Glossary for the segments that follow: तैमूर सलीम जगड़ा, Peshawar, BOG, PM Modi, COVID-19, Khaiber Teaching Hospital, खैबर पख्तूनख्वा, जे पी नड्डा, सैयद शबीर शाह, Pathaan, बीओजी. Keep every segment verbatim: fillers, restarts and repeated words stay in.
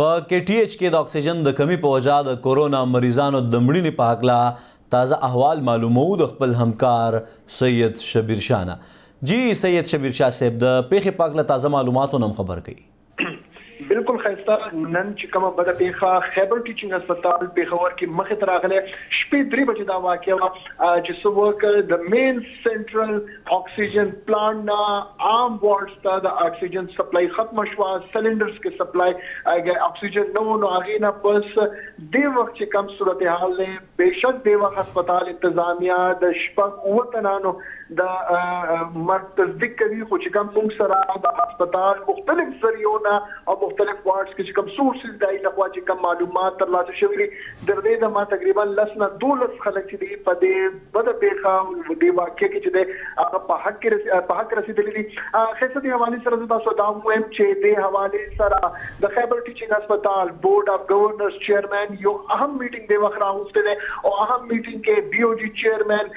PTH के oxygen कमी पहुंचा द कोरोना मरीजानों दमड़ी ने पाकला ताज़ा अहवाल मालूम अखबल हमकार सैयद शबीर शाह जी सैयद शबीर शाह साहब द पेखे पाकला ताज़ा मालूमातों नम खबर कई बिल्कुल खैस्ता नन चिकमा बदा पेखा खैबर टीचिंग अस्पताल पेखावर की मखे तरागले शपे द्री बजे दा वाकया जिस वक द मेन सेंट्रल ऑक्सीजन प्लांट ना आम वार्ड्स ता द ऑक्सीजन सप्लाई खत्म शवा सिलेंडर्स के सप्लाई ऑक्सीजन नो नो आगे ना बस दे वक्त चिकम सूरत हाल ने बेशक दे वक्त अस्पताल इंतजामिया द शपक वतनानो द मर्तज़िक करी कुछ कम मुंग सरा द अस्पताल मुख्तलिफ जरियों ना अब मुख्तलिफ वार्ड्स के कम सोर्सेज दाई लखवा जी कम मालूमात तलाश शवीरी दरदे दमा तकरीबन लसना दो लस खलक दी पदे बद बेखा दे वाक्य के जदे आ पहाड़ के पहाड़ रसी दिली दी खैसत हवाले से रजा सदाम एम छे दे हवाले सरा द खैबर टीचिंग अस्पताल बोर्ड ऑफ गवर्नर्स चेयरमैन यो अहम मीटिंग दे वखरा होते ने और अहम मीटिंग के बीओजी चेयरमैन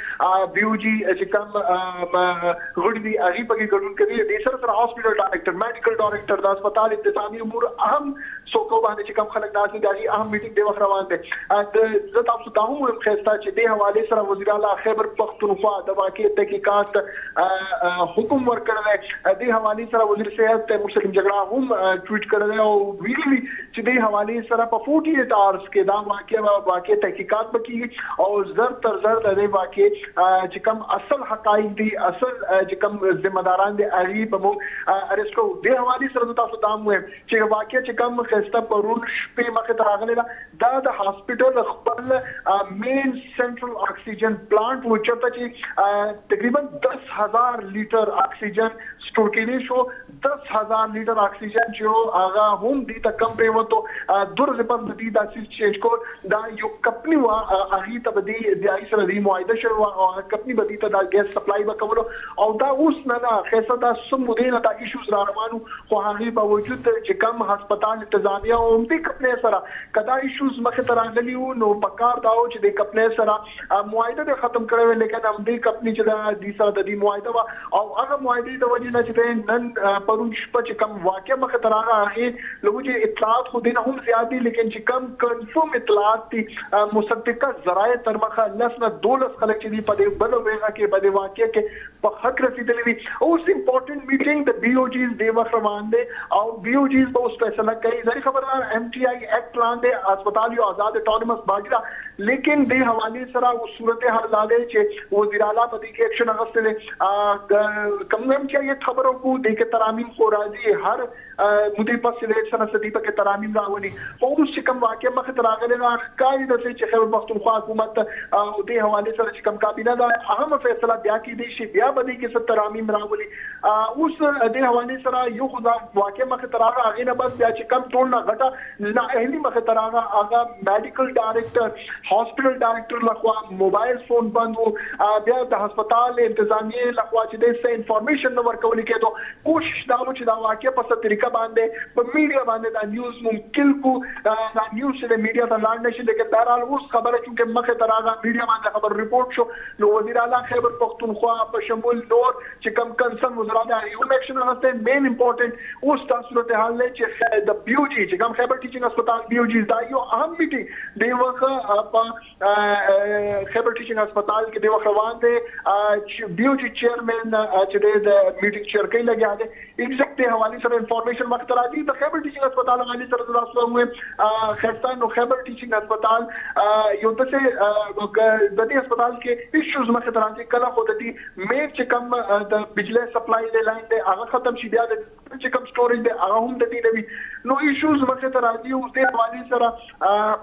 बीओजी जी कम गुडली आही पगी गडुन के दी देसर sir hospital director medical director द अस्पताल इंतजामी अहम सोको बहाने चिकम खलक नाजी दाजी अहम मीटिंग दे वख रवान दे जत आप सुदाहू मुरम खैस्ता चे दे हवाले सरा वजीर आला खैबर पख्तूनख्वा दवा के तहकीकात हुकुम वर कर रहे दे हवाले सरा वजीर सेहत तैमूर सलीम जगड़ा हम ट्वीट कर रहे और वीकली चे दे हवाले सरा पफोटी आवर्स के दाम वाकया वाकया तहकीकात बकी और जर तर जर दे वाकया चिकम असल हकाइक दी असल चिकम जिम्मेदारान दे अली बमो अरेस्ट को दे हवाले सरा जत आप सुदाहू मुरम वाक्य चिकम खस्ता परून पे मखे तरागलेला दा द हॉस्पिटल खबल मेन सेंट्रल ऑक्सीजन प्लांट वचता ची तकरीबन दस हजार लीटर ऑक्सीजन स्टोर केने शो दस हजार लीटर ऑक्सीजन जो आगा होम दी तक कम पे वो तो दूर रिपन दी दासी चेंज को दा यो कंपनी वा आही तबदी दाई सर दी मुआयदा शर्वा कंपनी बदी ता गैस सप्लाई व कवलो और दा उस ना खस्ता दा सुमुदेन ता इश्यूज रामानु को हाही बावजूद कम हस्पताल इंतजामिया उमदी कपने सरा कदा इश्यूज मखे तरांगली नो पकार दाओ जे कपने सरा मुआयदा दे खत्म करे लेकिन उमदी कपनी जदा दीसा ददी मुआयदा वा और अगर मुआयदे तो वजह ना जते नन परुष पच कम वाकया मखे तरांगा है लोगो जे इतलात खुद ना हम ज्यादा लेकिन जे कम कंफर्म इतलात थी मुसद्दका जराए तरमखा लसना दोलस खलक दी पदे बलो वेगा के बदे वाकया के हक रसीदली उस इंपॉर्टेंट मीटिंग द बीओजी देवख रवान दे और बीओजी उस फैसला कई जरी खबरदार एमटीआई एक्ट प्लान दे अस्पताल यो आजाद ऑटोनमस बागिरा लेकिन दे हवाले सरा उस सूरत हाल लादे छे वो जिराला पदी के एक्शन अगस्त ने कमगम क्या ये खबरों को देके तरामीम को राजी हर मुदी पर सिलेक्शन सदीप के तरामीम रावनी और उस चिकम वाक्य मख तरागले ना काई दसे चखर पख्तूनख्वा हुकूमत दे हवाले सरा चिकम काबिना दा अहम फैसला ब्या की देश ब्या बदी के सब तरामीम रावनी उस दे हवाले सरा यो खुदा वाक्य मख तरागा आगे ना बस ब्या चिकम तोड़ना घटा ना अहली मख तरागा आगा मेडिकल डायरेक्टर हॉस्पिटल डायरेक्टर लखवा मोबाइल फोन बंद हो ब्या द अस्पताल इंतजामिया लखवा चदे से इंफॉर्मेशन नंबर कवली के तो कोशिश दालो चदा वाक्य पस तरीका बांधे पर मीडिया बांधे दा न्यूज़ मुमकिन को दा न्यूज़ से मीडिया दा लाडने से लेके बहरहाल उस खबर है क्योंकि मख तरागा मीडिया बांधे खबर रिपोर्ट शो लो वजीर आला खैबर पख्तूनख्वा बशमूल नोर चिकम कंसर्न वजरा दा ह्यूमन एक्शन नस्ते मेन इंपॉर्टेंट उस सूरत हाल ने द बीओजी चिकम खैबर टीचिंग अस्पताल बीओजी दा यो अहम मीटिंग देवख खैबर टीचिंग अस्पताल के देवख रवान थे बीओजी चेयरमैन मीटिंग चेयर कई लगे आज एग्जैक्ट हवाले सर इंफॉर्मेशन वक्त राजी द खैबर टीचिंग अस्पताल हवाले सर रास्ता हुए खैस्ता नो खैबर टीचिंग अस्पताल युद्ध से ददी अस्पताल के इश्यूज में खतरा की कला होती थी मेन चिकम बिजली सप्लाई दे लाइन दे आगा खत्म सीधा चिकम स्टोरेज दे आगा हम दे भी नो इश्यूज में खतरा जी उसके हवाले सर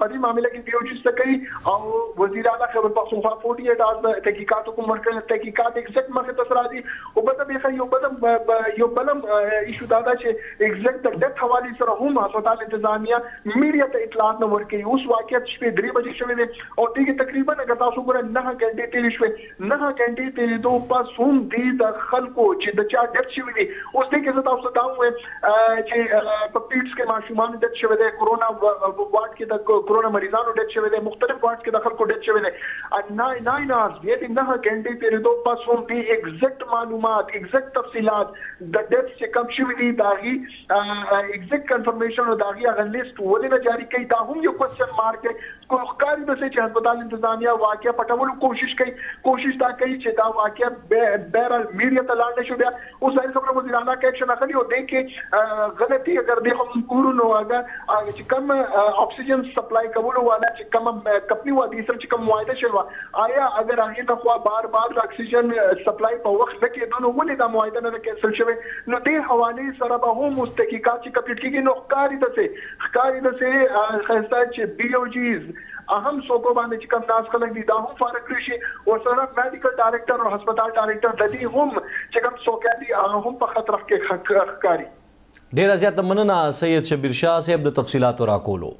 पदी मामले की बीओजी से कई और वजीर आला खैबर पख्तूनख्वा forty eight hours तहकीकात को मरकज तहकीकात एग्जैक्ट मख तसराजी उबदम ये यो बदम यो बलम इशू दादा छे एग्जैक्ट डेथ हवाले सर हम अस्पताल इंतजामिया मीडिया ते इतलात न वर के उस वाकयात पे द्री बजे शवे ने और दी तकरीबन अगर तासु गुरे नह घंटे तेरी शवे नह घंटे तेरी दो पास हम दी द खल को जे द चार डेथ शवे ने उस दे के साथ आप सदाऊ है जे पपीट्स के माशूमान डेथ शेवेदे कोरोना वार्ड के कोरोना मरीजान डेथ शेवेदे मुख्तलिफ वार्ड के दखल को डेथ शेवेदे नाइन आवर्स ये दिन ना घंटे तेरे दो पासों दी एग्जैक्ट मालूमात एग्जैक्ट तफसीलात द डेथ से कम शिवदी दागी एग्जैक्ट कंफर्मेशन और दागी अगर लिस्ट वोले में जारी कई ताहुम ये क्वेश्चन मार्क है कोलकारी बसे के अस्पताल इंतजामिया वाकया पटावल कोशिश कई कोशिश ता कई चेता वाकया बहरहाल मीडिया तलाश ने शुदा उस सारी खबर वजीर आला का एक्शन अखली और देख के गलती अगर देखो पूर्ण नो आगा कम ऑक्सीजन सप्लाई कबूल वाला कम कंपनी हुआ तीसरा चिकम मुआयदा शुरुआ आया अगर आगे दफा बार बार ऑक्सीजन सप्लाई पर वक्त रखे दोनों वो लेता मुआयदा न कैंसिल शुरू नो दे हवाले सरबा हो मुस्तकिकाची कपीट की नौकारी दसे नौकारी दसे खैस्ता च बीओजीज अहम सोको बांधे चिकम नास कलक दीदा हूँ फार कृषि और सर मेडिकल डायरेक्टर और अस्पताल डायरेक्टर ददी हूँ चिकम सोकैदी आहम पखत रख के खकारी डेरा ज्यादा मनना सैयद शबीर शाह से अब तफसीलात और आकोलो।